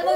بیا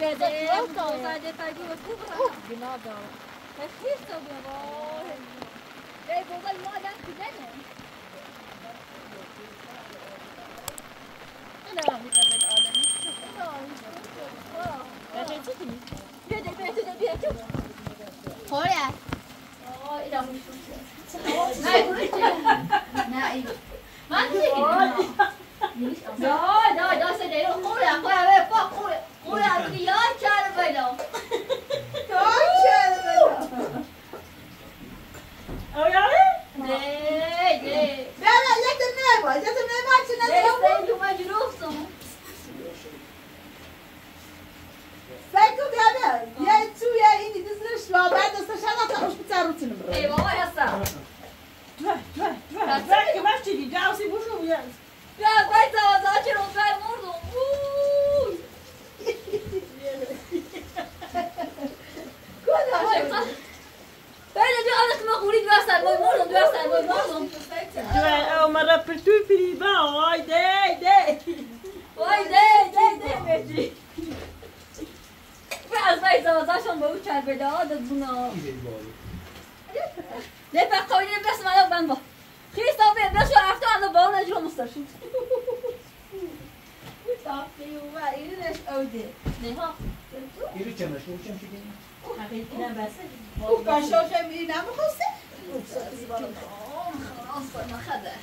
Bebe, dosa de pagi vekubra. Binada. Hepsi var. Bey bozal muadan kiden. Ana bir bebek alemi. Ya çekti mi? Bebe bir erkek. Hoya. Oo, idam olmuş. Hay bu işte. Ne iyi. Mantıklı. Dosa de hoya koya ve Oya bir yan çağır böyle. Yan çağır böyle. Oya ne? Ne? Ben lekten ne var? Zaten ne var ki ne yok? Ben çok acırıksam. Sen çok geldi. Ya tu ya indi dizler şu an ben de saçana takmış bir tane rutinim. Eyvah ya sen. Dur. Sen ki baş çekil. Ya sen boş mu ya? Ya ben sana zaten o ben vurdum. Böyle bir anakma kulit versen, boy mordum, versen, boy mordum. Dua, ama rapper tüm filiba, oy de. Oy de. Biraz bayza vazaşan bu uçar beda, da buna. Ne pek kavine besmele yok ben bu. Kristof Bey, ben şu hafta anda bağlı acı olmuşlar şimdi. Tabii var, irileş öde. Ne ha? İri çamaşır, çamaşır çekin. Hakikaten ben sana. Bu kaşoşa bir ne mi koste? Asla ne kadar?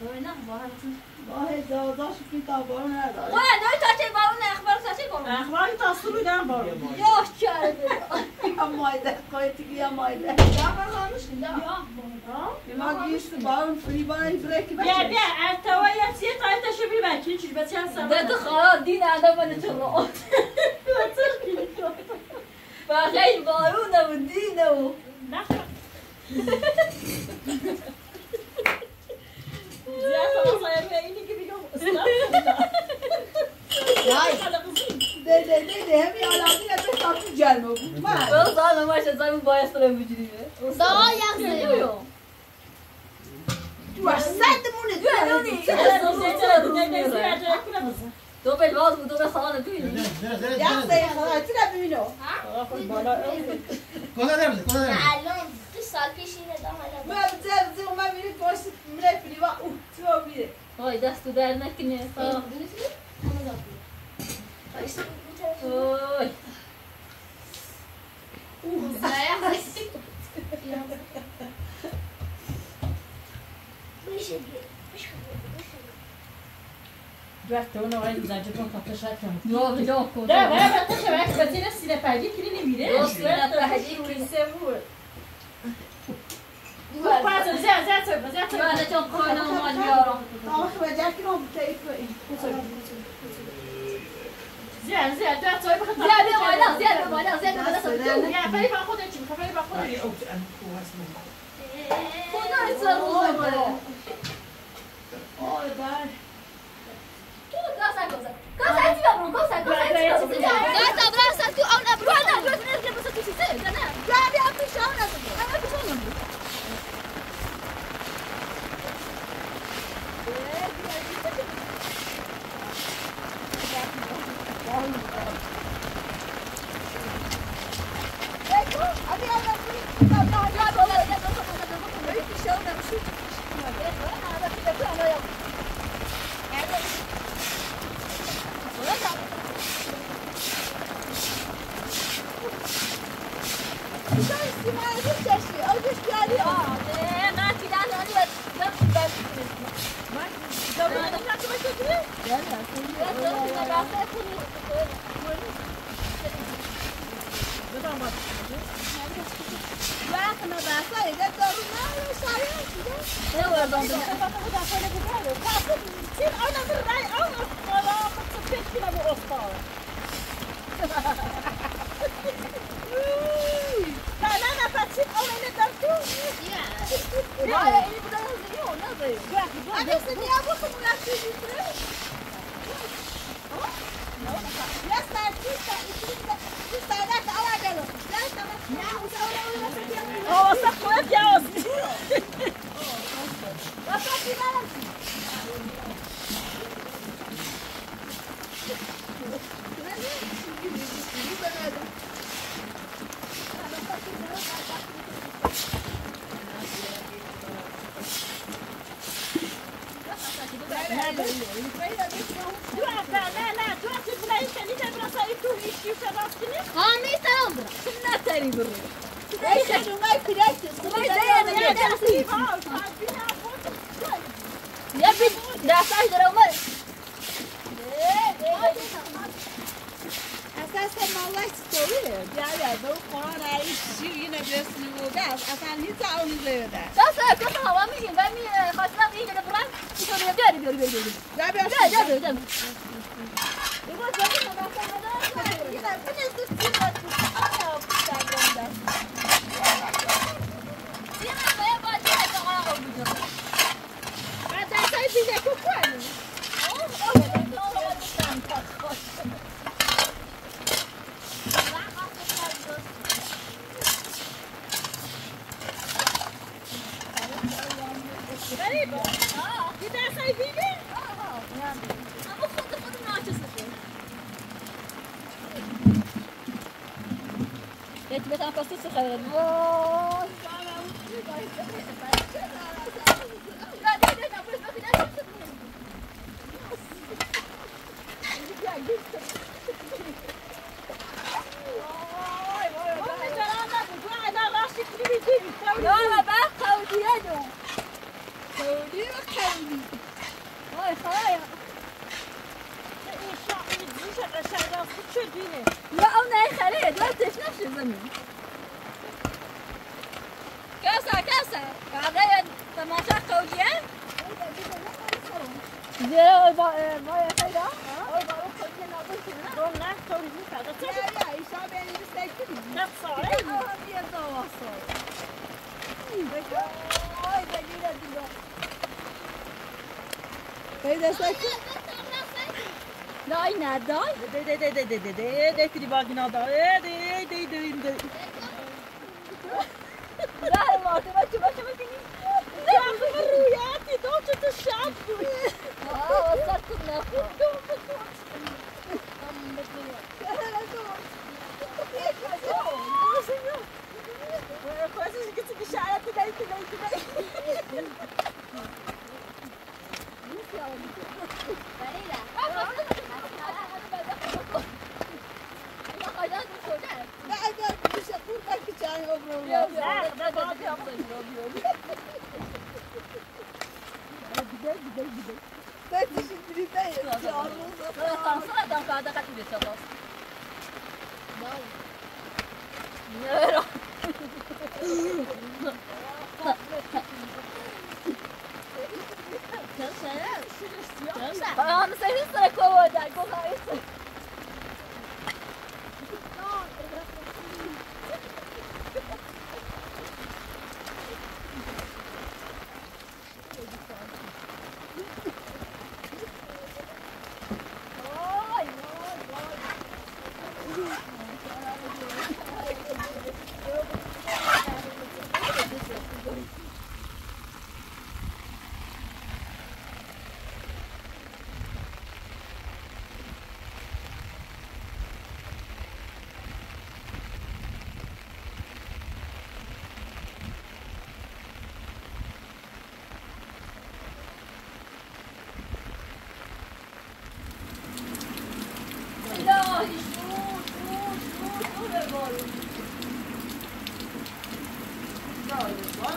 Böyle ne var? Böyle daha şu kitap var ne? Böyle ne taşe var ne? Haber taşe var mı? Haber tasarruf eden var mı? Yok çare. Amayda, koytuk ya mayda. Ya varmışsın da. Ya baba. Yemek yiyorsun, bağım free bana bırak. Ya ertavaya siyet ayta şu bir belki çünkü ben sen. Dedi ha din adamını çırla. Otur ki. Bak hey baruna ve dine o. Ya sana sayfaya indi gibi yok. Ya. ده همین علامتی از تاکو جلو بود ما بازم ماشا زمین باعث را بجریه دا یخزیو تو اصد مونه تو نه تو به باز بود تو به خانه تو نه یخزیو خانه تو را ببینو ها خود بالا کجا نمیشه کجا الان دو سال پیش اینه دا حالا ما بزرگ ما میری پشت میره فلیوا او تو میره وای دستو در نکنه تا Oy. Uzaya hastik. Beşe bir. Dört ona var zaten çok katlaşacak. Yok. Da ben taşımak zaten size payı kilini bile. Yok ben taşıyı kimse vur. Bu pazar zaten ben çok koyunum var diyorum. Ama şurada ki onu teyfi. زين تعال تصايب خطا زين ولا صدقني يا فريق خذ انت خلي باخذ لي اوت انا هو اسمه خذ انت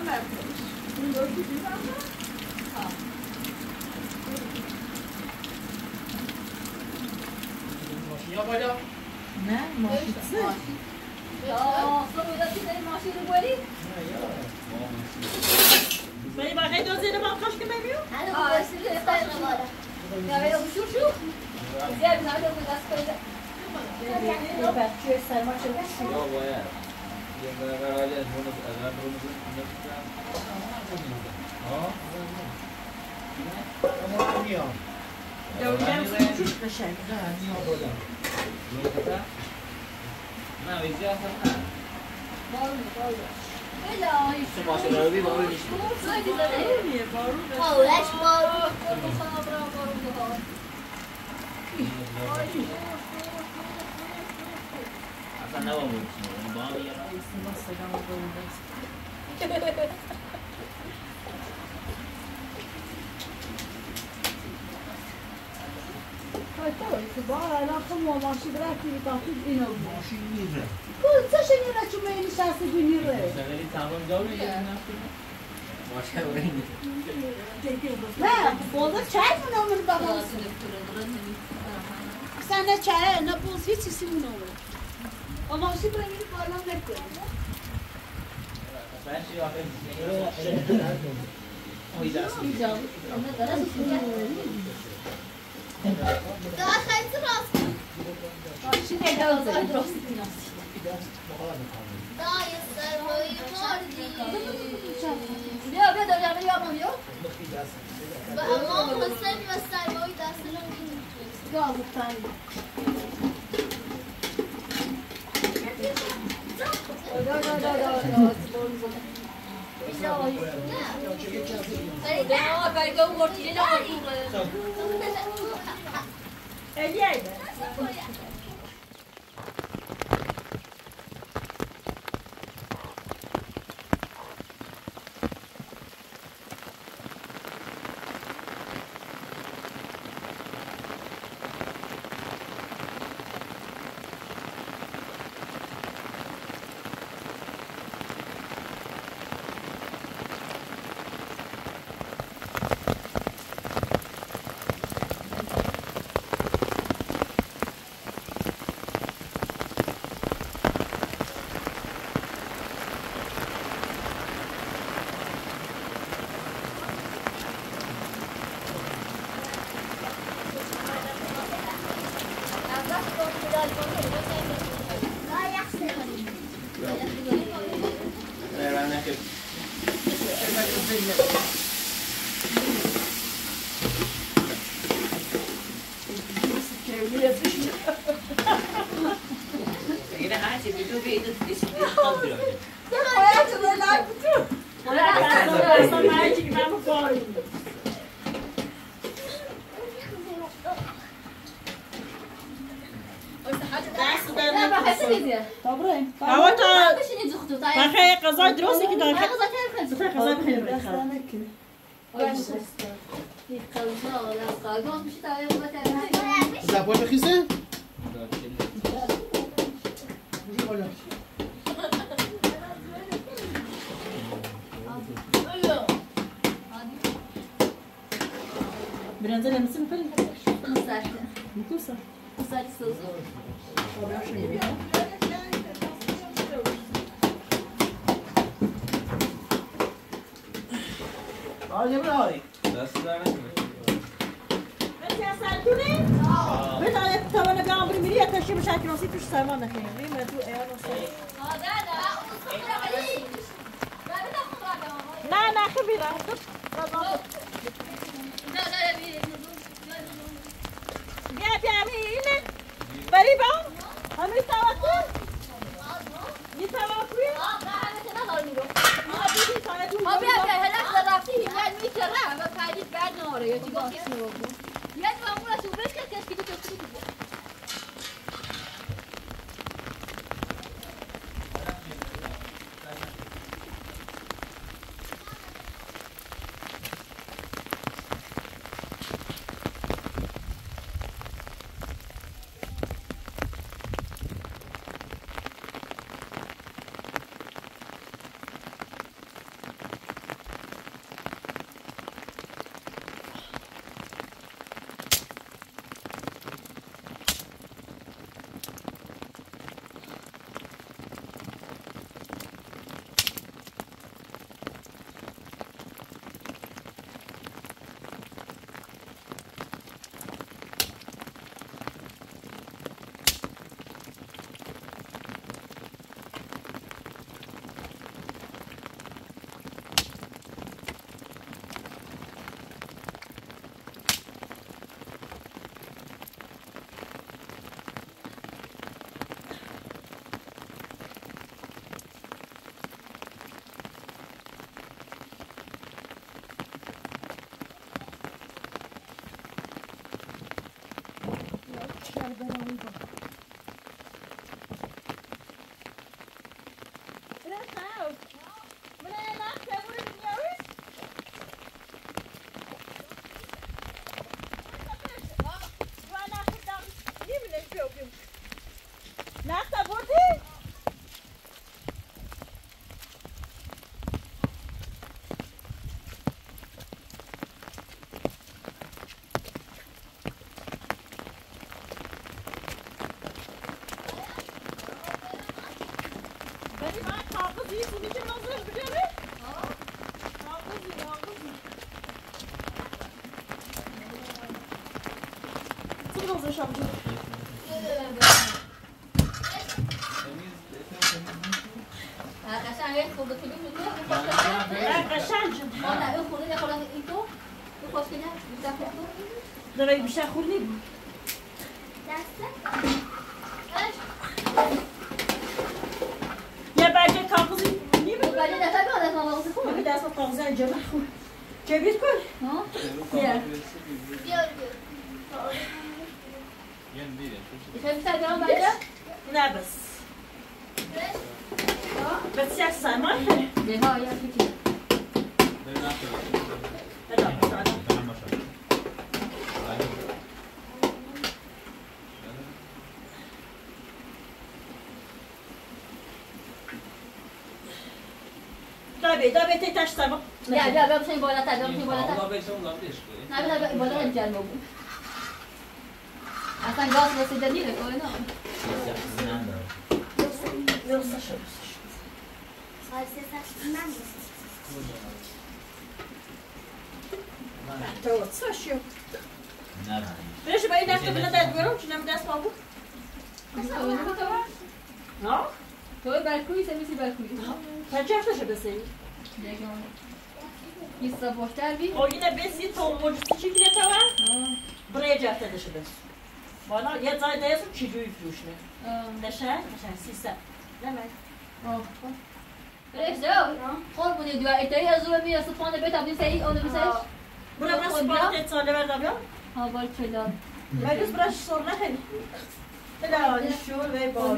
Ondan vermiş. 1400 ama ha. Yabala. Ne? Maşitsin. Ya, sonra da senin maşını böyle. Ben bana dozeri bakış gibi veriyor. Ha, size sayılır. Ya ben uçur şu. Ya ben hala bu gaspede. Yok ben çöz saymak için. Yok o ya. Yine herhalde bunu aramızın unutacağım. Ha? Ama niye? Döveceğim seni çok kaşar. Ha, niye böyle? Niye? Ne vizya sana? Bal. Helal. Sabah öyle bal iş. Çok güzel değil mi? Bal. Ha, leş bal. Sana bravo bal. Ay. Sen ne olmuş? Bana bir yara. Instagram'da olmuş. Hayır, sabah alakam var. Maşin direkt bir takip ediyor. Maşin niye? Kız, sen niye açmayın işareti günleri? Sen öyle tamam doğru ya. Maşin öyle. Ne? Bozda çay mı olur babam? Sen de çay, ne boz hiç isim olur. Ama şimdi ben gidip varlam bekliyorum. Ben şey yapayım. O yüzden. Daha sayısı bastı. Şimdi ne kadar sayısı bastı. Daha yazılar boyunca. Ya ben de öyle yapamıyor. Ama olmasın mesela boyu da sınırlı değil. Gazlıktan. لا دارایی بیشتر خود نیم یه برگه کاغذی نیم برگه دفعه به آدم آقاقزی خود همه دست کاغذی انجام خود جبیر کن بیار بیار بیشتر درام برگه؟ نه بس بس یک سامان ده ها یا فکر ده ها ده ها دابه تی تاش تابو. نه دابه بسیم بالا تا دابه بسیم بالا تا. دابه بسیم بالا تیش که. نه دابه بالا انجام میکنم. اصلا گاز نسیدنی رکوی نه. تو چشیو. نه. پس باید نکته بلند دارم چون نمی‌دانم آبو. نه. توی بالکویی سریسی بالکویی. Kaç yaşta besin? Biz sabahlar bir. O yine besi tomurcu çikolata var. Buraya cevap edişi bes. Bana ya zaydayız çiğdüğü düşle. Neşe, sisse. Demek. Buraya cevap. Kor bunu diyor. Eteri yazıyor bir yazı falan bet abim seyir onu mesaj. Buraya spor etsanı ver tabii. Ha var çelal. Meclis burası sorna hani. Helal şur ve bol.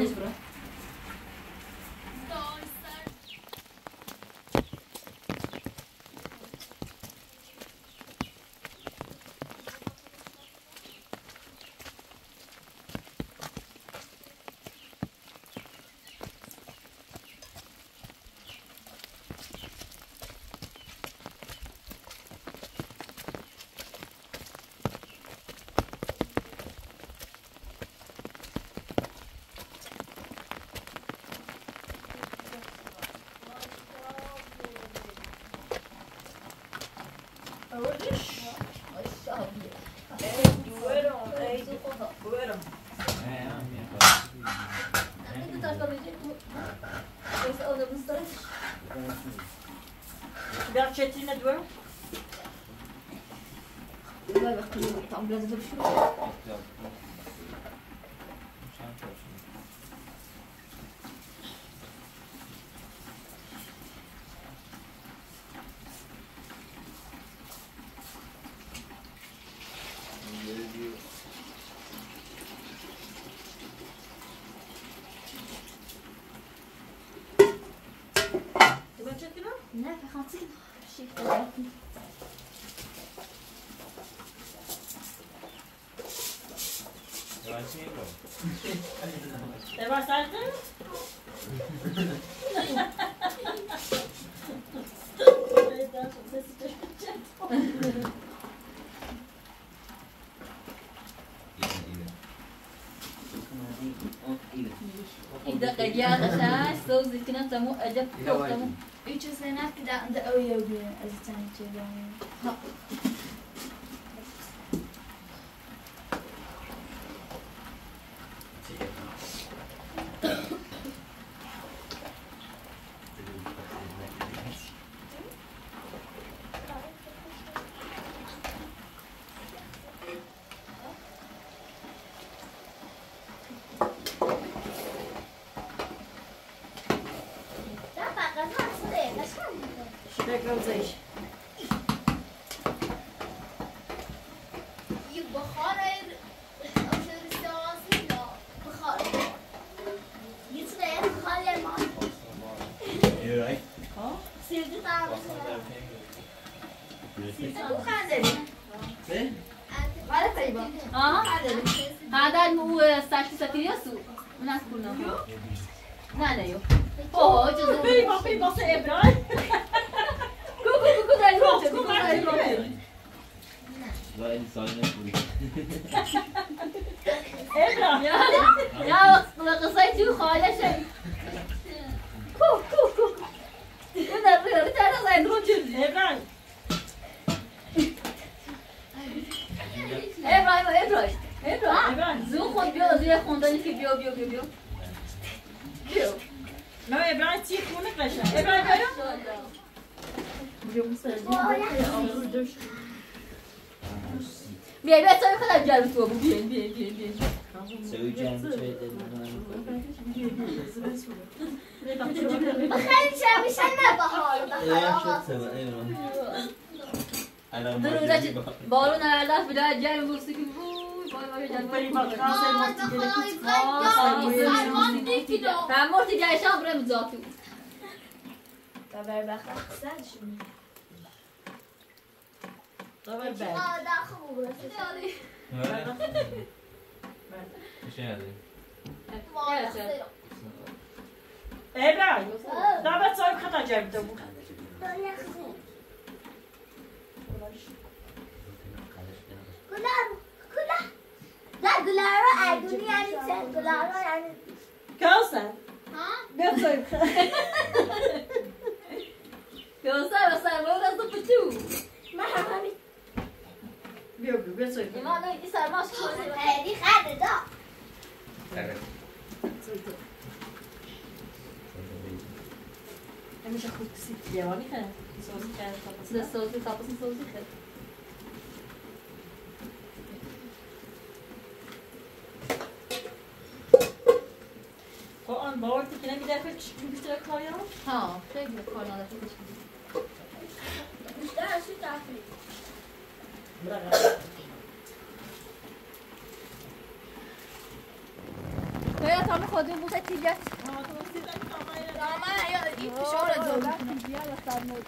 يا غشاش سوزي كنا تمو أجب تمو إيش سنة كده عند أول يوم أزتاني كده Yok geliyor ay. Sevdim abi. Sen? Olha aí, bom. Ah, cada um está se satisfazendo. Não é por não. Nada eu. Oh, Jesus. Papi, você é branco. Cucu, vai ele só na frente. É branco. Já os moleques de rola cheio. Cucu. Eu não vou entrar lá no time. É branco. Ebrar. Zoom com biologia com Dani que viu. Viu? Não, Ebrar tipo não fecha. Ebrar caiu? Viu um sangue. Bebe só eu falar de algo tua, bebe. Seu Jean não sei de nada. Bakalım şam şanla bahar. Duracak. Balon ayarlar filan Jean vursun ki ben morti gelişen buraya mı zatıyorum? Daber bakar kısar düşünün. Daber bak. Dağıl burası. Daber bakar. Bir şey alayım. Evet. Ebrar. Daber sahip katacağım da bu. Daber kızım. Kular. Lan Gülara Ergun'u yani sen Gülara yani. Kalsan. Ha? Ben soyum. Kalsan sen bana nasıl pıçu? Merhaba abi. Yok ben soyum. İman öyle sarmaş koyun. Eri hadi da. Evet. Soydu. Hem çok küçük ya var mı ki? Sosu kendi kapısında sosu kapısında sosu kendi. Bağır dikine bir defa küçük bir tane kar yağmış. Ha, şöyle bir karnına da küçük bir. İşte her şey tarifli. Bırak. Böyle tamam koydum bu da tilyat. Ama tamam sizden tamam. Ama ya iyi bir şey olacak. Tilyat aslan oldu.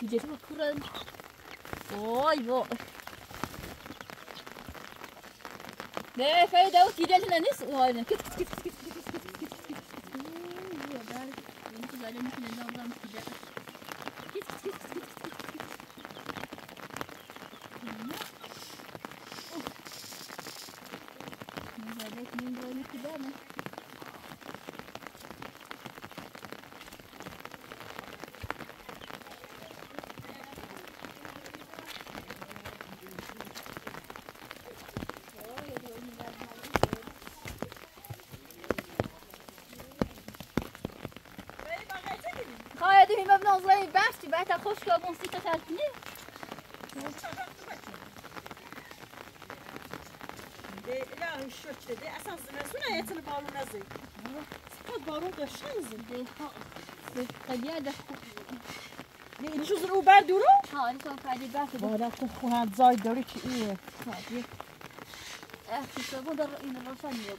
Gidecek mi kuran? Oy bo. Ne fayda o gidecek lan is o aynen. Git. Ya ben bunu zaten ne yapacağım gidecek. Git. Ne zaten ne böyle gider mi? Bata hoş geldin site tarafını. De la şoç dedi. Esasında sonra yatını bağlı nazı. Sıfat bağlı da şanzın de ha. Sıfaya da. Ne işin o bal duru? Ha, ne son fayda bak. Bana kuhan zay duru ki iyi. Hadi. Ah, şu bu da in rafan yok.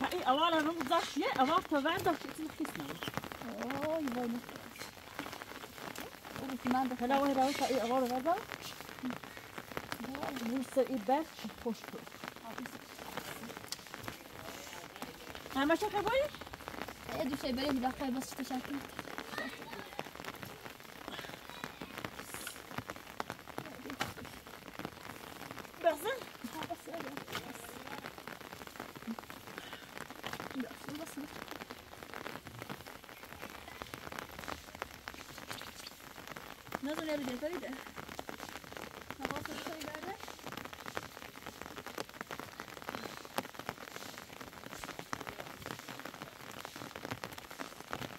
Hay avara no zaş ye, avara tavanda ki kısna. Oy vay. Manda helal helal sai agora agora isso e back posto ah mas que foi é do sei bem da foi você está aqui Bersan kalsın. Nasıl vereceğiz öyle? Hava fırça ileride.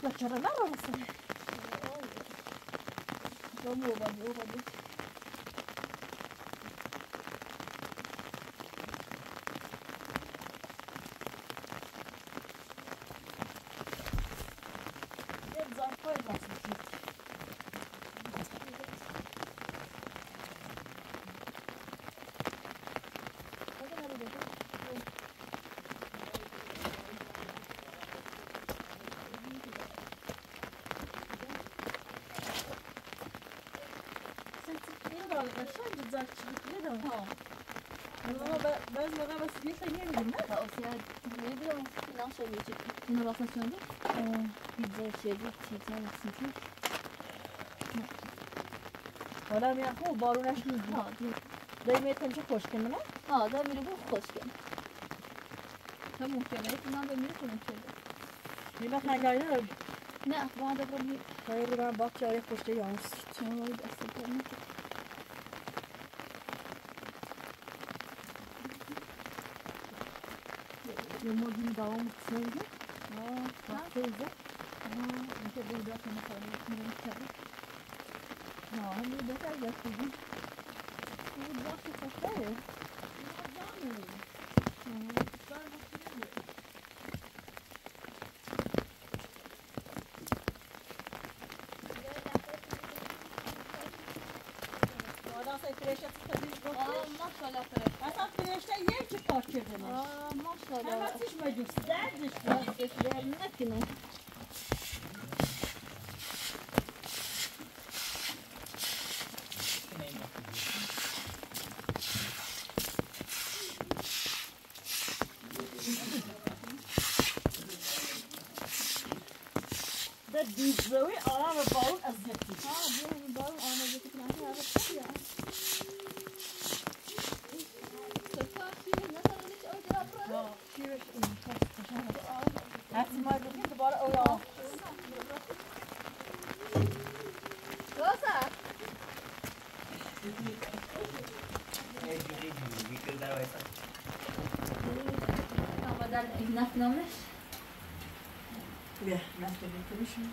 La çaralar olmasın? Olmuyor. Olmuyor. حالا میان خوب بارونش میاد. دایمیتن چه خوشگل نه؟ آه دایمی رو خوشگل. هم ممکنه این من دایمی رو خوشگل. میباید نگاهی ندارم. نه وان دارم. خیلی برام باقی آره خوشگل یانس. چه وای دست کنم. یه مودی داوم سعی. آه سعی. میشه بیاد که نخواهیم. Não, meu Deus, é isso. O negócio só está aí. Nossa, pireçte tudo bem. Maşallah. Essa pireçte yer ki park edilmiş. Maşallah. Hemen düşmedi. Derdi işte. Vermek mi? Zoe, I have a bowl of zippy. Oh, we have a bowl on a zippy. I have a zippy. So, first, you have nothing to do with your brother? No, she is in the test. That's my looking at the bottom of all. What's that? You can do it. No, but that is not knowledge. Yeah, that's the definition.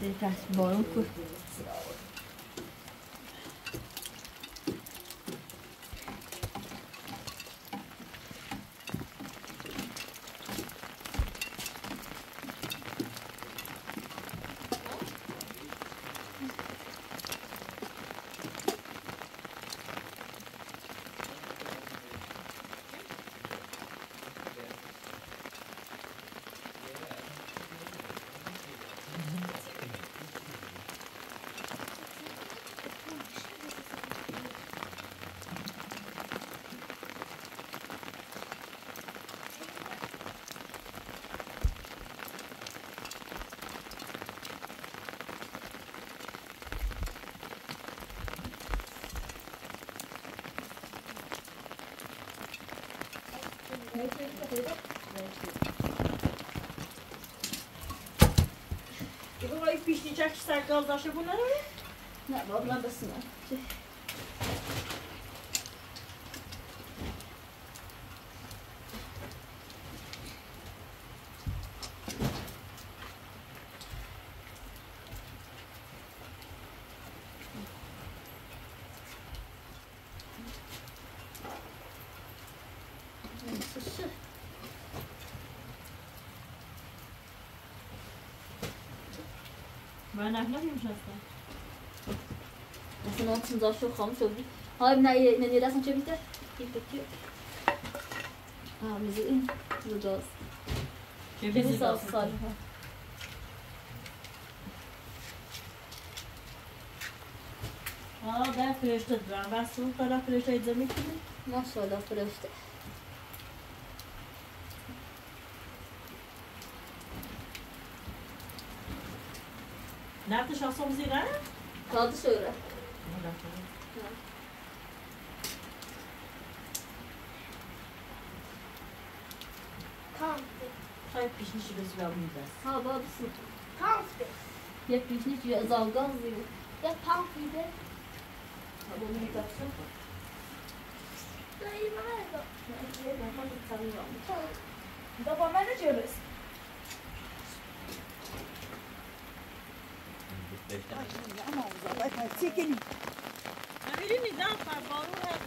Deitar esse banco. E bu ayıp pişirecek sergazlaşa bunlar mı? Ne babla basın. من نمی‌دونم شستم. اصلا چند داشت خام شد. های نه نه راستن چه بیته؟ بیته. آه می‌زنیم نجاز. چه بیزی ساز ساله. آه ده فرشته درام بسته. فردا فرشته ایجاد می‌کنی؟ ماشاءالله فرشته. Nerede şansımız yine? Kaldı şöyle. Ne lafı? چای پیشنیش بسیار میدست. ها با بسیار. پانس بس. یک پیشنیش یا زالگان زیو. یک پانس بیده. ها با میدستم. دایی مای با. دایی مای با. دایی مای با. بابا منو جلس. Ama uzaklar çekelim. Öyle mi? Ne yapar? Bağırlar.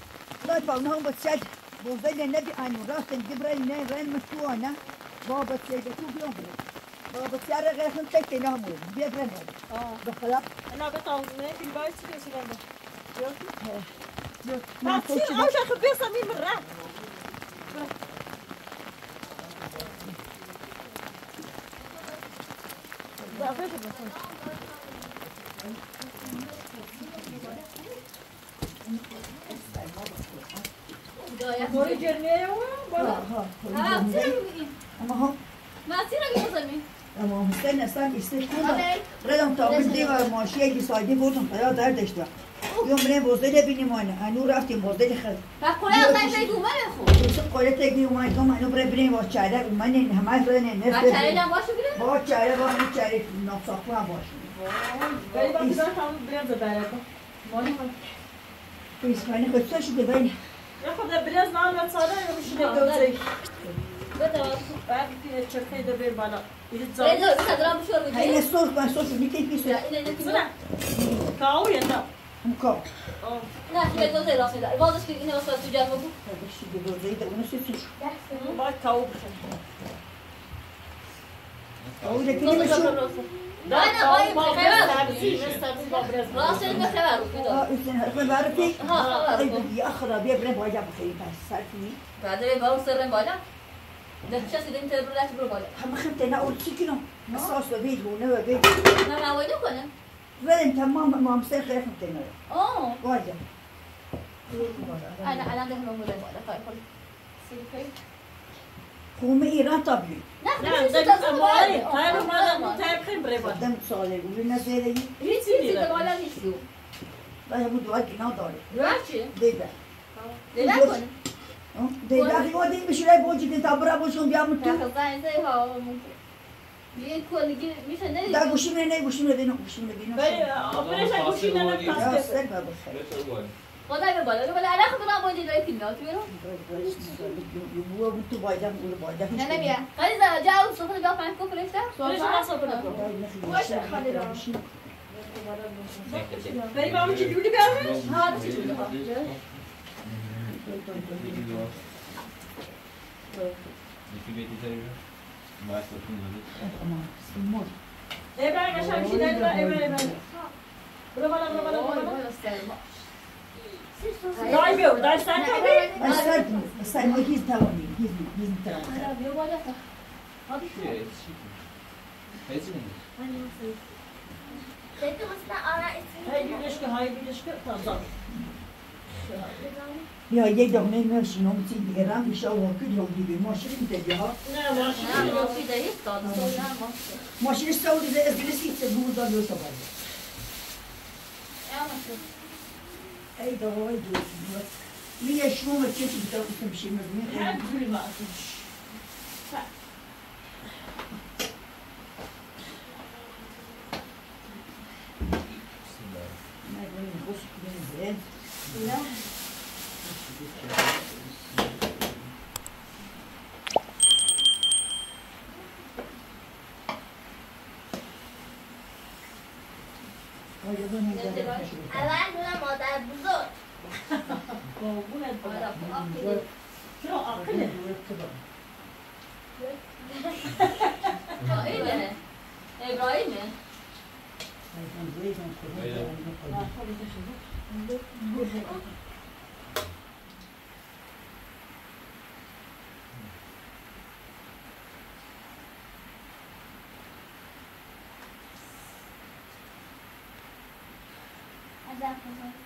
Bağırlar bacak. Bozayla ne bir anı. Rastın Cibrel ne? Renmiş şu ana. Babacayla çok yoğun. Babacayla gayetini tek de ne yapıyor? Bir renmiş. Bakalım. Ana bet ağzını. Bir bağış çıkıyorsun ama. Yok mu? Yok. Baksın aşağı bir samim rahat. Bağırlar. Bora Jerneia, bora. Ah, sim. Amor. Mas sim aqui você me. Amor, você não sabe isso tudo. Redam tá o dia vai mexer que sai de volta para dar desta. Eu me bozei de binimona, a nu raftim bozei de خد. Tá coleta aí do mal, eu. Você coleta aí do mal, então não para brinho o chara, mas nem jamais nem nesse. Mas chara não gosto de. Boa chara, boa chara, não só com a voz. Vai bagunçar o brinho da barata. Mole. Pois vai, não gosto de bem. Ya kadar biraz nalan sarı yemişine dönecek. Ve de belki çökeyi de ver bana. Ne de kadar bu şöyle. Hayır sos ben sos bir tek bir şey. Bana. Kau ya da. Kau. Ne şey dozer olsun da. Bazı şey yine olsa tutacak bu. Şimdi dozeri de bunu sütüş. Bak kau. Kau da kimi şu. Aynen ayıp. Rahatsız mı sever o? Ha, üstüne var ki. Ha, bir akşam bir bire bayacak bir saat mi? Bade bir bağım sırrım bayacak. Nefes edeyim terbiyeler bir bayacak. Ama şimdi ne olur çıkıyor? Masasla bir hune ve bir. Ne yapıyor konem? Benim tamam mamser kıyafet deniyor. Oh. Bayacak. Ana alanda hanım burada bayacak. Silpey. قوم ایران تابلی. نه دادم مالی. تابلو مادام تابل خیلی بره بود. دادم ساله گویی نزدیکی. هیچی دادم نیستیم. باید مدت کی نداره. دوچی؟ دیده. دیده کنی. دیده اگه وادی میشه بودی دیده برای باشون بیام تو. خدایا زیاد ها ممکن. یه کلیگی میشه نه. داغوشی من نه گوشی من بینم گوشی من بینم. بله. آپریشن گوشی من نکرده. نه بابا. خدای به بالا رو بالا آره خدا با این دلایل کیمیات میرم. یبوا بودی باجام گل باجام. نه نه بیا. خیلی زود جاو سفر جاو پنج کو فرشته. فرشته سفر نکن. باشه خاله دارم. بری با من چی دوست داری؟ ها دوست دارم. دیگه بیتی تری. باعث تو نمیاد. اما سمت. ابراهیم اشکالی نداره ابراهیم. برو بالا برو بالا برو بالا. Dayı yok, dayı sen tabii. Ben sardım, sarma hiç tavamıyım, hiç tavamıyım. Hadi yok hadi. Hadi şu. Hadi. Dedim aslında ara etsin. Hayır ilişki, hayır ilişki fazla. Ya yedim ne meşin olsun diye ram bir şey vakit yok gibi maşin dedi ha. Ne maşin? Ne maşin de hiç tadı olmaz. Maşin saudi de ezgilisi hiç burada yok tabii. Ya maşin. ای دوای دوست می‌یه شما متشکرم که می‌شم می‌گم نه بی ماتش نه این گوشت می‌بینی نه الان مادر بزرگ بابونه بابا چرا عقله اینه ابراهیمه Exactly.